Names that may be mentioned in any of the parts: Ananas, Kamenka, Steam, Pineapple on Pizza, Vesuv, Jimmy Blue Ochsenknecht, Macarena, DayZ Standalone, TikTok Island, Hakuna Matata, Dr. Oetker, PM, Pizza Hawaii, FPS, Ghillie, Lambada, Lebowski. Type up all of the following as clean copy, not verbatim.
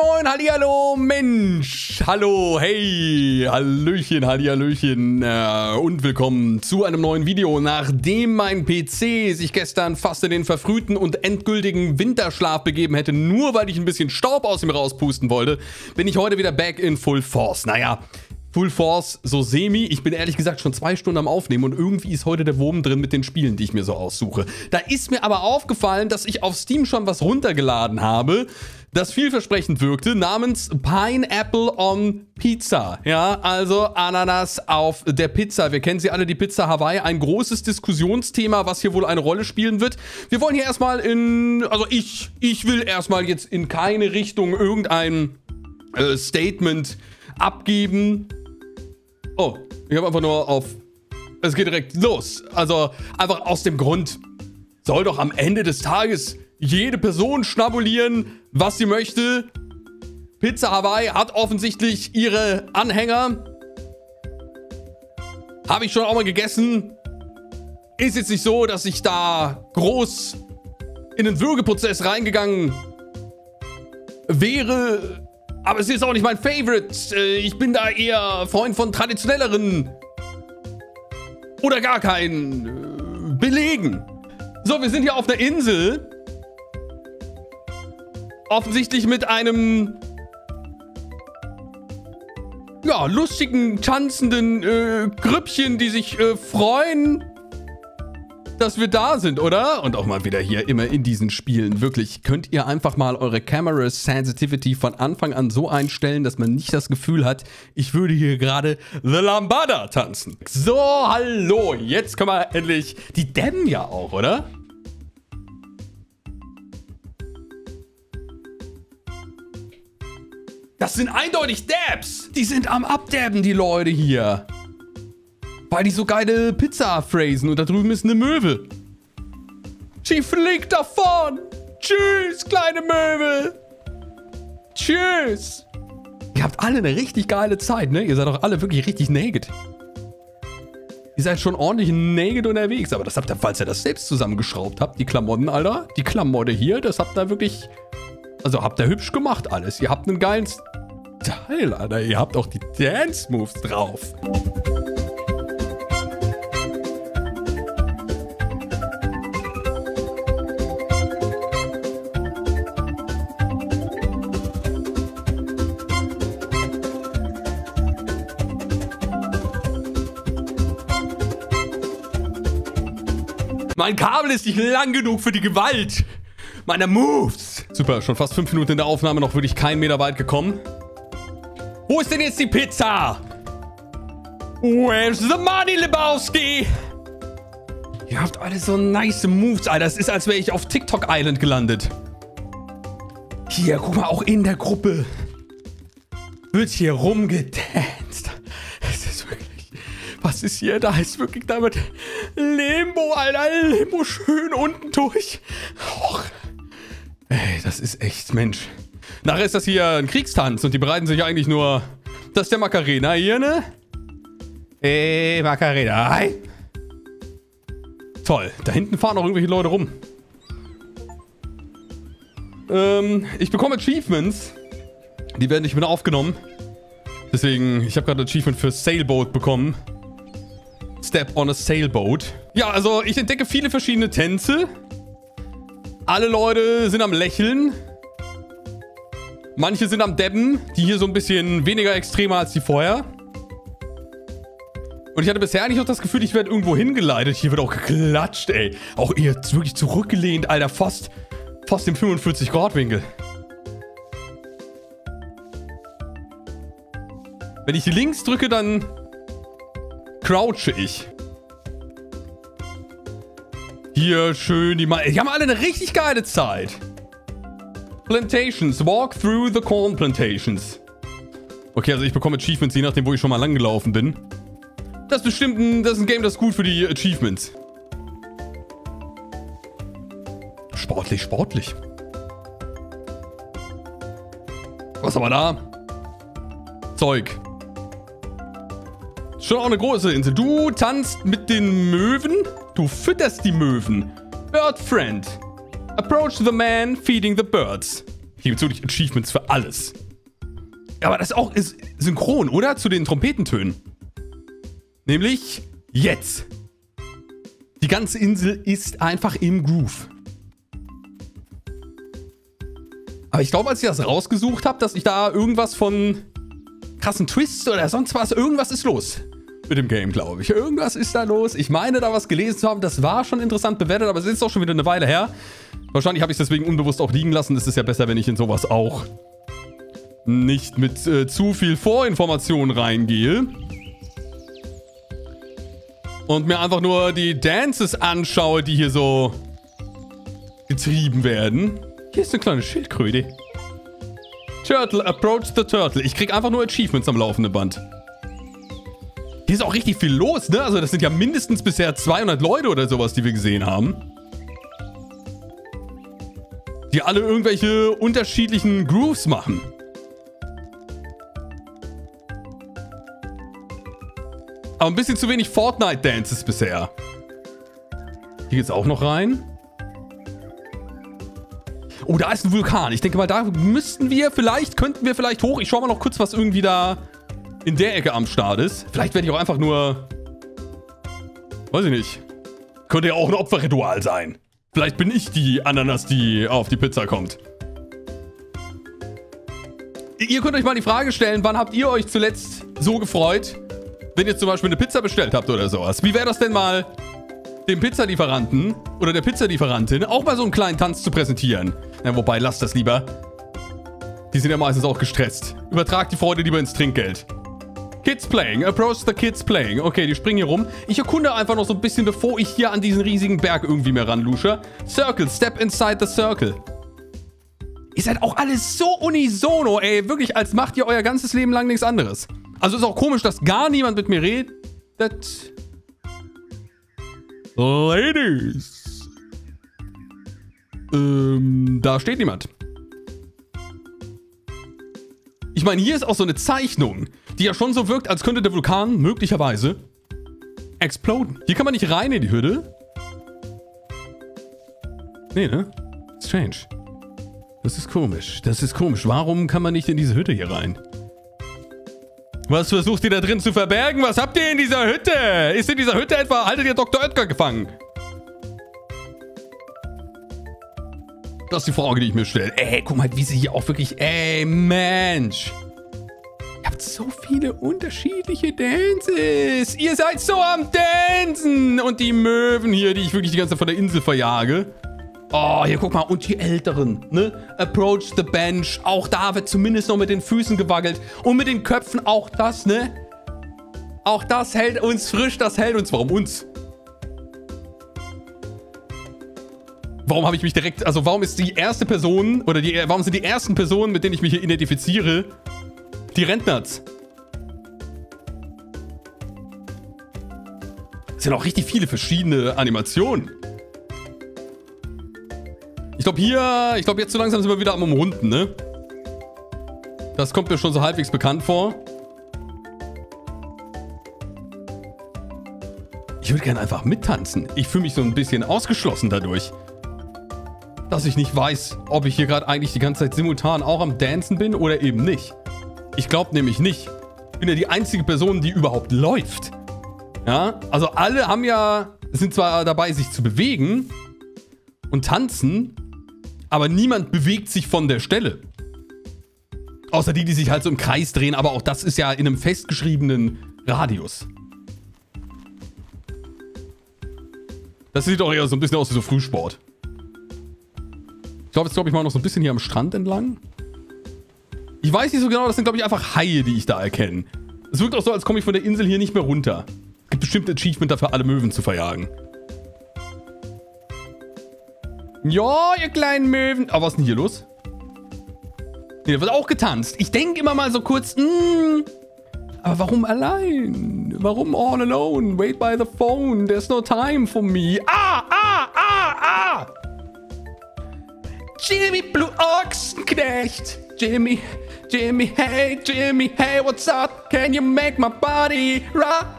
moin, hallihallo, Mensch, hallo, hey, hallöchen, hallihallöchen und willkommen zu einem neuen Video. Nachdem mein PC sich gestern fast in den verfrühten und endgültigen Winterschlaf begeben hätte, nur weil ich ein bisschen Staub aus ihm rauspusten wollte, bin ich heute wieder back in Full Force. Naja, Full Force, so semi. Ich bin ehrlich gesagt schon 2 Stunden am Aufnehmen und irgendwie ist heute der Wurm drin mit den Spielen, die ich mir so aussuche. Da ist mir aber aufgefallen, dass ich auf Steam schon was runtergeladen habe, das vielversprechend wirkte, namens Pineapple on Pizza. Ja, also Ananas auf der Pizza. Wir kennen sie alle, die Pizza Hawaii. Ein großes Diskussionsthema, was hier wohl eine Rolle spielen wird. Wir wollen hier erstmal in... Also ich will erstmal jetzt in keine Richtung irgendein Statement abgeben... Oh, ich habe einfach nur auf... Es geht direkt los. Also einfach aus dem Grund, soll doch am Ende des Tages jede Person schnabulieren, was sie möchte. Pizza Hawaii hat offensichtlich ihre Anhänger. Habe ich schon auch mal gegessen. Ist jetzt nicht so, dass ich da groß in den Würgeprozess reingegangen wäre. Aber es ist auch nicht mein Favorite. Ich bin da eher Freund von traditionelleren oder gar keinen Belegen. So, wir sind hier auf einer Insel. Offensichtlich mit einem ja, lustigen, tanzenden Grüppchen, die sich freuen, dass wir da sind, oder? Und auch mal wieder hier immer in diesen Spielen. Wirklich, könnt ihr einfach mal eure Camera Sensitivity von Anfang an so einstellen, dass man nicht das Gefühl hat, ich würde hier gerade The Lambada tanzen. So, hallo, jetzt können wir endlich... Die dämmen ja auch, oder? Das sind eindeutig Dabs. Die sind am Abdabben, die Leute hier. Weil die so geile Pizza phrasen. Und da drüben ist eine Möwe. Sie fliegt davon. Tschüss, kleine Möwe. Tschüss. Ihr habt alle eine richtig geile Zeit, ne? Ihr seid doch alle wirklich richtig naked. Ihr seid schon ordentlich naked unterwegs. Aber das habt ihr, falls ihr das selbst zusammengeschraubt habt. Die Klamotten, Alter. Die Klamotte hier. Das habt ihr wirklich... Also habt ihr hübsch gemacht alles. Ihr habt einen geilen Style, Alter. Ihr habt auch die Dance-Moves drauf. Mein Kabel ist nicht lang genug für die Gewalt meiner Moves. Super, schon fast 5 Minuten in der Aufnahme, noch wirklich keinen Meter weit gekommen. Wo ist denn jetzt die Pizza? Where's the money, Lebowski? Ihr habt alle so nice Moves, Alter. Es ist, als wäre ich auf TikTok Island gelandet. Hier, guck mal, auch in der Gruppe wird hier rumgetanzt. Es ist wirklich... Was ist hier? Da ist wirklich damit Limbo, Alter. Limbo schön unten durch. Och. Ey, das ist echt, Mensch. Nachher ist das hier ein Kriegstanz und die bereiten sich eigentlich nur... Das ist der Macarena hier, ne? Ey, Macarena. Hi. Toll. Da hinten fahren auch irgendwelche Leute rum. Ich bekomme Achievements. Die werden nicht mehr aufgenommen. Deswegen, ich habe gerade ein Achievement für Sailboat bekommen. Step on a Sailboat. Ja, also ich entdecke viele verschiedene Tänze. Alle Leute sind am Lächeln. Manche sind am Debben. Die hier so ein bisschen weniger extremer als die vorher. Und ich hatte bisher eigentlich auch das Gefühl, ich werde irgendwo hingeleitet. Hier wird auch geklatscht, ey. Auch ihr wirklich zurückgelehnt, Alter. Fast im 45-Grad-Winkel. Wenn ich links drücke, dann... crouche ich. Hier schön die... Die haben alle eine richtig geile Zeit. Plantations. Walk through the corn plantations. Okay, also ich bekomme Achievements, je nachdem, wo ich schon mal lang gelaufen bin. Das ist bestimmt ein... Das ist ein Game, das ist gut für die Achievements. Sportlich, sportlich. Was haben wir da? Zeug. Schon auch eine große Insel. Du tanzt mit den Möwen. Du fütterst die Möwen. Bird Friend. Approach the man feeding the birds. Hier gibt es wirklich Achievements für alles. Aber das auch ist synchron, oder? Zu den Trompetentönen. Nämlich jetzt. Die ganze Insel ist einfach im Groove. Aber ich glaube, als ich das rausgesucht habe, dass ich da irgendwas von krassen Twists oder sonst was, irgendwas ist los mit dem Game, glaube ich. Irgendwas ist da los. Ich meine, da was gelesen zu haben. Das war schon interessant bewertet, aber es ist auch schon wieder eine Weile her. Wahrscheinlich habe ich es deswegen unbewusst auch liegen lassen. Es ist ja besser, wenn ich in sowas auch nicht mit zu viel Vorinformationen reingehe. Und mir einfach nur die Dances anschaue, die hier so getrieben werden. Hier ist eine kleine Schildkröte. Turtle, approach the turtle. Ich krieg einfach nur Achievements am laufenden Band. Hier ist auch richtig viel los, ne? Also das sind ja mindestens bisher 200 Leute oder sowas, die wir gesehen haben. Die alle irgendwelche unterschiedlichen Grooves machen. Aber ein bisschen zu wenig Fortnite-Dances bisher. Hier geht's auch noch rein. Oh, da ist ein Vulkan. Ich denke mal, da müssten wir vielleicht, könnten wir vielleicht hoch. Ich schaue mal noch kurz, was irgendwie da in der Ecke am Start ist. Vielleicht werde ich auch einfach nur... Weiß ich nicht. Könnte ja auch ein Opferritual sein. Vielleicht bin ich die Ananas, die auf die Pizza kommt. Ihr könnt euch mal die Frage stellen, wann habt ihr euch zuletzt so gefreut, wenn ihr zum Beispiel eine Pizza bestellt habt oder sowas. Wie wäre das denn mal, dem Pizzalieferanten oder der Pizzalieferantin auch mal so einen kleinen Tanz zu präsentieren? Ja, wobei, lasst das lieber. Die sind ja meistens auch gestresst. Übertragt die Freude lieber ins Trinkgeld. Kids playing. Approach the kids playing. Okay, die springen hier rum. Ich erkunde einfach noch so ein bisschen, bevor ich hier an diesen riesigen Berg irgendwie mehr ranlusche. Circle. Step inside the circle. Ihr seid auch alles so unisono, ey. Wirklich, als macht ihr euer ganzes Leben lang nichts anderes. Also ist auch komisch, dass gar niemand mit mir redet. Ladies. Da steht niemand. Ich meine, hier ist auch so eine Zeichnung, die ja schon so wirkt, als könnte der Vulkan möglicherweise exploden. Hier kann man nicht rein in die Hütte. Nee, ne? Strange. Das ist komisch. Das ist komisch. Warum kann man nicht in diese Hütte hier rein? Was versucht ihr da drin zu verbergen? Was habt ihr in dieser Hütte? Ist in dieser Hütte etwa, haltet ihr Dr. Oetker gefangen? Das ist die Frage, die ich mir stelle. Ey, guck mal, wie sie hier auch wirklich... Ey, Mensch. Ihr habt so viele unterschiedliche Dances. Ihr seid so am Dancen. Und die Möwen hier, die ich wirklich die ganze Zeit von der Insel verjage. Oh, hier, guck mal. Und die Älteren, ne? Approach the bench. Auch da wird zumindest noch mit den Füßen gewackelt. Und mit den Köpfen auch das, ne? Auch das hält uns frisch. Das hält uns. Warum uns? Warum habe ich mich direkt, also warum ist die erste Person, oder die, warum sind die ersten Personen, mit denen ich mich hier identifiziere, die Rentnerz? Es sind auch richtig viele verschiedene Animationen. Ich glaube hier, ich glaube jetzt so langsam sind wir wieder am Umrunden, ne? Das kommt mir schon so halbwegs bekannt vor. Ich würde gerne einfach mittanzen. Ich fühle mich so ein bisschen ausgeschlossen dadurch. Dass ich nicht weiß, ob ich hier gerade eigentlich die ganze Zeit simultan auch am Dancen bin oder eben nicht. Ich glaube nämlich nicht. Ich bin ja die einzige Person, die überhaupt läuft. Ja, also alle haben ja, sind zwar dabei, sich zu bewegen und tanzen, aber niemand bewegt sich von der Stelle. Außer die, die sich halt so im Kreis drehen, aber auch das ist ja in einem festgeschriebenen Radius. Das sieht doch eher so ein bisschen aus wie so Frühsport. Ich glaube, jetzt glaube ich mal noch so ein bisschen hier am Strand entlang. Ich weiß nicht so genau, das sind glaube ich einfach Haie, die ich da erkenne. Es wirkt auch so, als komme ich von der Insel hier nicht mehr runter. Es gibt bestimmt Achievement dafür, alle Möwen zu verjagen. Ja, ihr kleinen Möwen. Aber was ist denn hier los? Nee, da wird auch getanzt. Ich denke immer mal so kurz, aber warum allein? Warum all alone? Wait by the phone. There's no time for me. Jimmy Blue Ochsenknecht. Jimmy, hey, what's up? Can you make my body rock?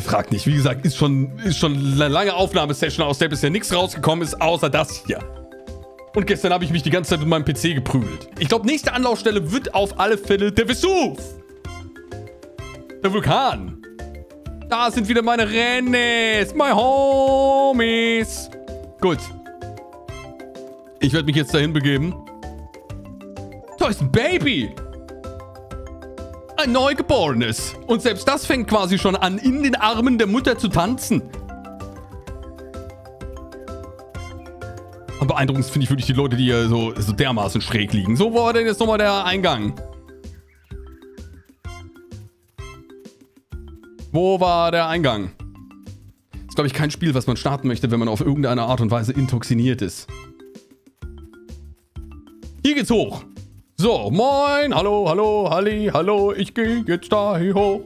Fragt nicht. Wie gesagt, ist schon eine lange Aufnahmesession, aus der bisher nichts rausgekommen ist, außer das hier. Und gestern habe ich mich die ganze Zeit mit meinem PC geprügelt. Ich glaube, nächste Anlaufstelle wird auf alle Fälle der Vesuv. Der Vulkan. Da sind wieder meine Rennes, my homies. Gut. Ich werde mich jetzt dahin begeben. Da ist ein Baby. Ein Neugeborenes. Und selbst das fängt quasi schon an, in den Armen der Mutter zu tanzen. Am beeindruckendsten finde ich wirklich die Leute, die hier so dermaßen schräg liegen. So, wo war denn jetzt nochmal der Eingang? Wo war der Eingang? Das ist, glaube ich, kein Spiel, was man starten möchte, wenn man auf irgendeine Art und Weise intoxiniert ist. Hier geht's hoch. So, moin, hallo, hallo, halli, hallo, ich gehe jetzt da hier hoch.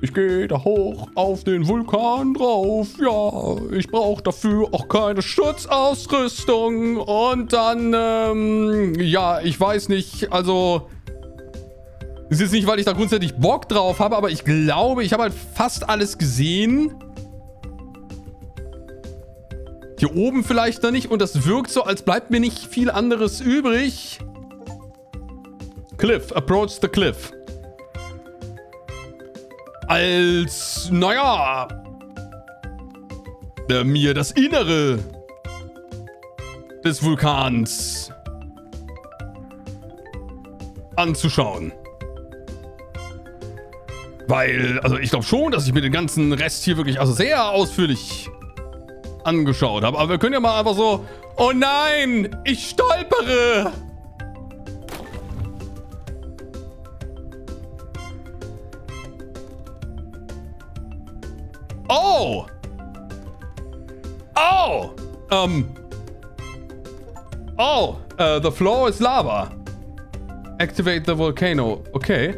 Ich gehe da hoch auf den Vulkan drauf, ja. Ich brauche dafür auch keine Schutzausrüstung. Und dann, ja, ich weiß nicht, also... Es ist nicht, weil ich da grundsätzlich Bock drauf habe, aber ich glaube, ich habe halt fast alles gesehen. Hier oben vielleicht noch nicht. Und das wirkt so, als bleibt mir nicht viel anderes übrig. Cliff, approach the cliff. Als, naja, mir das Innere des Vulkans anzuschauen. Weil, also ich glaube schon, dass ich mir den ganzen Rest hier wirklich also sehr ausführlich angeschaut habe. Aber wir können ja mal einfach so, oh nein, ich stolpere. Oh! Oh! Oh! The floor is lava. Activate the volcano. Okay.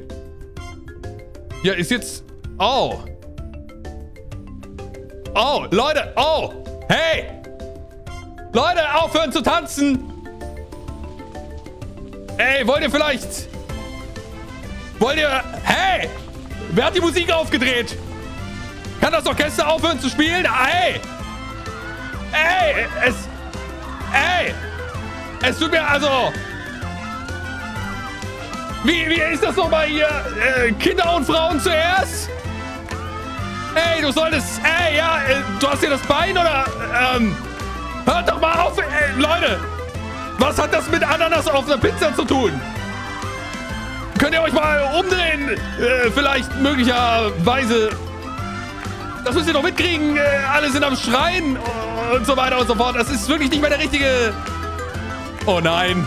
Ja, ist jetzt... Oh! Oh, Leute! Oh! Hey! Leute, aufhören zu tanzen! Ey, wollt ihr vielleicht... Wollt ihr... Hey! Wer hat die Musik aufgedreht? Kann das Orchester aufhören zu spielen? Ey! Ey! Ey! Es tut mir also... Wie ist das nochmal hier? Kinder und Frauen zuerst? Ey, du solltest... Ey, ja, du hast hier das Bein, oder? Hört doch mal auf! Ey, Leute! Was hat das mit Ananas auf einer Pizza zu tun? Könnt ihr euch mal umdrehen? Vielleicht möglicherweise... Das müsst ihr doch mitkriegen. Alle sind am Schreien und so weiter und so fort. Das ist wirklich nicht mehr der richtige... Oh nein.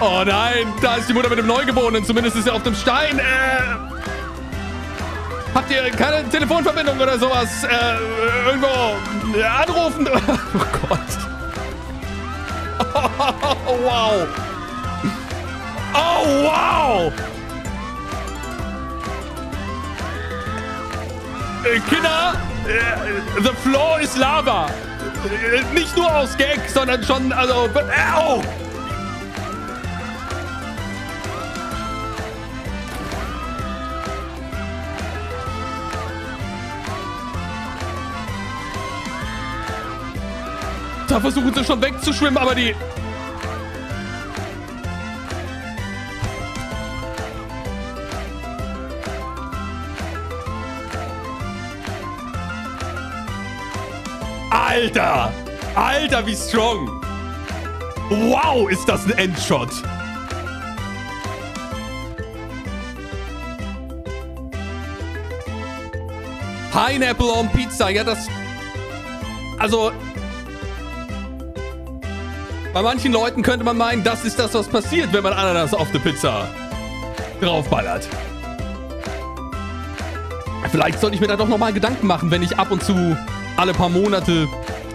Oh nein. Da ist die Mutter mit dem Neugeborenen. Zumindest ist er auf dem Stein. Habt ihr keine Telefonverbindung oder sowas? Irgendwo anrufen? Oh Gott. Oh, wow. Oh, wow. Kinder, the floor is lava. Nicht nur aus Gag, sondern schon, also... Oh. Da versuchen sie schon wegzuschwimmen, aber die... Alter! Alter, wie strong! Wow, ist das ein Endshot! Pineapple on Pizza, ja das... Also... Bei manchen Leuten könnte man meinen, das ist das, was passiert, wenn man Ananas auf eine Pizza draufballert. Vielleicht sollte ich mir da doch nochmal Gedanken machen, wenn ich ab und zu... alle paar Monate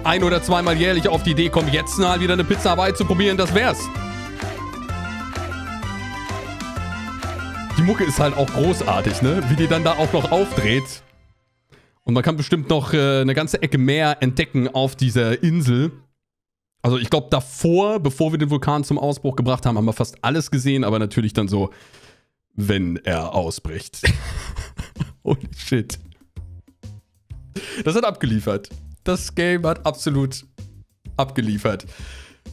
ein- oder zweimal jährlich auf die Idee kommen, jetzt mal wieder eine Pizza Hawaii zu probieren, das wär's. Die Mucke ist halt auch großartig, ne? Wie die dann da auch noch aufdreht. Und man kann bestimmt noch eine ganze Ecke mehr entdecken auf dieser Insel. Also ich glaube davor, bevor wir den Vulkan zum Ausbruch gebracht haben, haben wir fast alles gesehen, aber natürlich dann so, wenn er ausbricht. Holy shit. Das hat abgeliefert. Das Game hat absolut abgeliefert.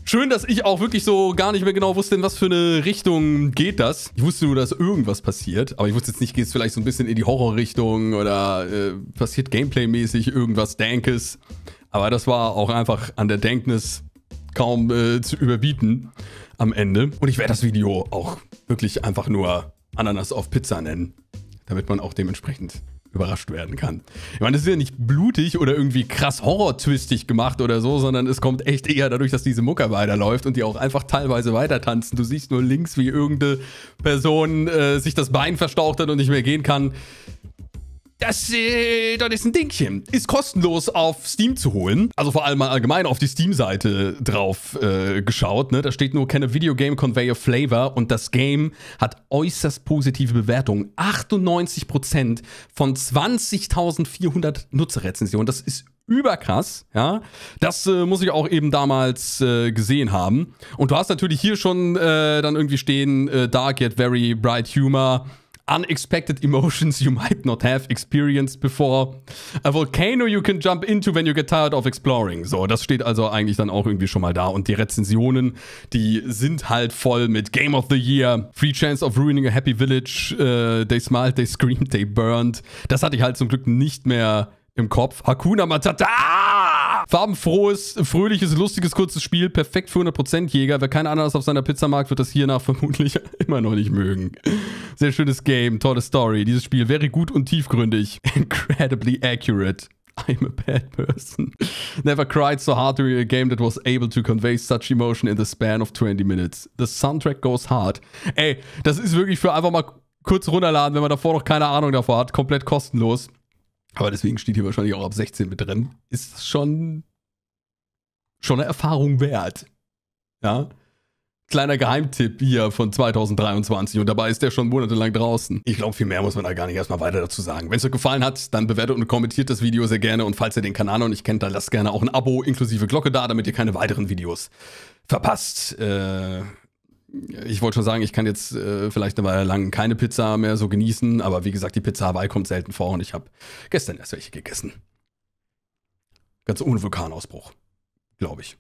Schön, dass ich auch wirklich so gar nicht mehr genau wusste, in was für eine Richtung geht das. Ich wusste nur, dass irgendwas passiert. Aber ich wusste jetzt nicht, geht es vielleicht so ein bisschen in die Horrorrichtung oder passiert Gameplay-mäßig irgendwas Dankes. Aber das war auch einfach an der Dankness kaum zu überbieten am Ende. Und ich werde das Video auch wirklich einfach nur Ananas auf Pizza nennen, damit man auch dementsprechend überrascht werden kann. Ich meine, das ist ja nicht blutig oder irgendwie krass horrortwistig gemacht oder so, sondern es kommt echt eher dadurch, dass diese Mucke weiterläuft und die auch einfach teilweise weiter tanzen. Du siehst nur links, wie irgendeine Person sich das Bein verstaucht hat und nicht mehr gehen kann. Das ist ein Dingchen. Ist kostenlos auf Steam zu holen. Also vor allem mal allgemein auf die Steam-Seite drauf geschaut. Ne? Da steht nur, can a video game convey a flavor? Und das Game hat äußerst positive Bewertungen. 98% von 20.400 Nutzerrezensionen. Das ist überkrass, ja. Das muss ich auch eben damals gesehen haben. Und du hast natürlich hier schon dann irgendwie stehen, dark yet very bright humor. Unexpected emotions you might not have experienced before. A volcano you can jump into when you get tired of exploring. So, das steht also eigentlich dann auch irgendwie schon mal da. Und die Rezensionen, die sind halt voll mit Game of the Year, Free Chance of Ruining a Happy Village, They Smiled, They Screamed, They Burned. Das hatte ich halt zum Glück nicht mehr im Kopf. Hakuna Matata! Farbenfrohes, fröhliches, lustiges, kurzes Spiel. Perfekt für 100% Jäger. Wer keine Ananas auf seiner Pizza mag, wird das hiernach vermutlich immer noch nicht mögen. Sehr schönes Game, tolle Story. Dieses Spiel wäre gut und tiefgründig. Incredibly accurate. I'm a bad person. Never cried so hard during a game that was able to convey such emotion in the span of 20 minutes. The soundtrack goes hard. Ey, das ist wirklich für einfach mal kurz runterladen, wenn man davor noch keine Ahnung davor hat. Komplett kostenlos. Aber deswegen steht hier wahrscheinlich auch ab 16 mit drin. Ist schon eine Erfahrung wert. Ja. Kleiner Geheimtipp hier von 2023. Und dabei ist der schon monatelang draußen. Ich glaube, viel mehr muss man da gar nicht erstmal weiter dazu sagen. Wenn es euch gefallen hat, dann bewertet und kommentiert das Video sehr gerne. Und falls ihr den Kanal noch nicht kennt, dann lasst gerne auch ein Abo inklusive Glocke da, damit ihr keine weiteren Videos verpasst. Ich wollte schon sagen, ich kann jetzt vielleicht eine Weile lang keine Pizza mehr so genießen, aber wie gesagt, die Pizza Hawaii kommt selten vor und ich habe gestern erst welche gegessen. Ganz ohne Vulkanausbruch, glaube ich.